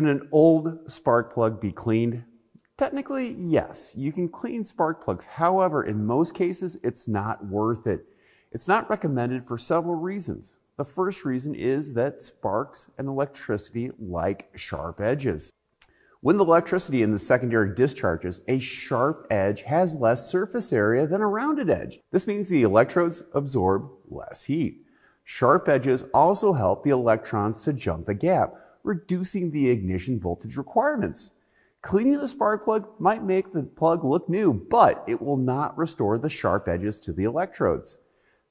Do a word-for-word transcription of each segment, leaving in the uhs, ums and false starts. Can an old spark plug be cleaned? Technically, yes, you can clean spark plugs. However, in most cases, it's not worth it. It's not recommended for several reasons. The first reason is that sparks and electricity like sharp edges. When the electricity in the secondary discharges, a sharp edge has less surface area than a rounded edge. This means the electrodes absorb less heat. Sharp edges also help the electrons to jump the gap, reducing the ignition voltage requirements. Cleaning the spark plug might make the plug look new, but it will not restore the sharp edges to the electrodes.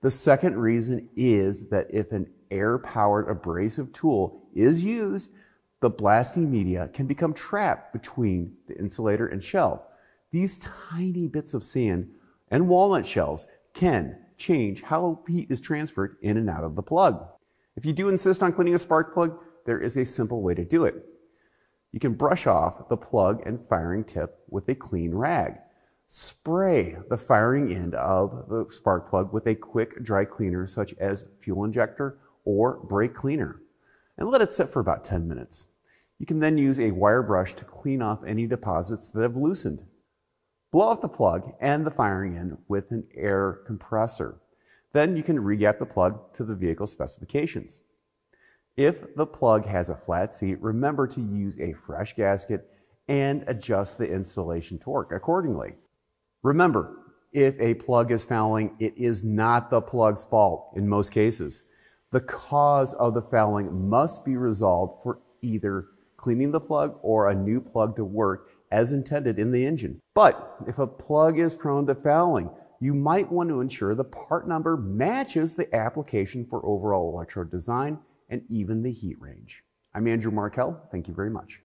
The second reason is that if an air-powered abrasive tool is used, the blasting media can become trapped between the insulator and shell. These tiny bits of sand and walnut shells can change how heat is transferred in and out of the plug. If you do insist on cleaning a spark plug, there is a simple way to do it. You can brush off the plug and firing tip with a clean rag. Spray the firing end of the spark plug with a quick dry cleaner such as fuel injector or brake cleaner, and let it sit for about ten minutes. You can then use a wire brush to clean off any deposits that have loosened. Blow off the plug and the firing end with an air compressor. Then you can regap the plug to the vehicle specifications. If the plug has a flat seat, remember to use a fresh gasket and adjust the installation torque accordingly. Remember, if a plug is fouling, it is not the plug's fault in most cases. The cause of the fouling must be resolved for either cleaning the plug or a new plug to work as intended in the engine. But if a plug is prone to fouling, you might want to ensure the part number matches the application for overall electrode design and even the heat range. I'm Andrew Markell. Thank you very much.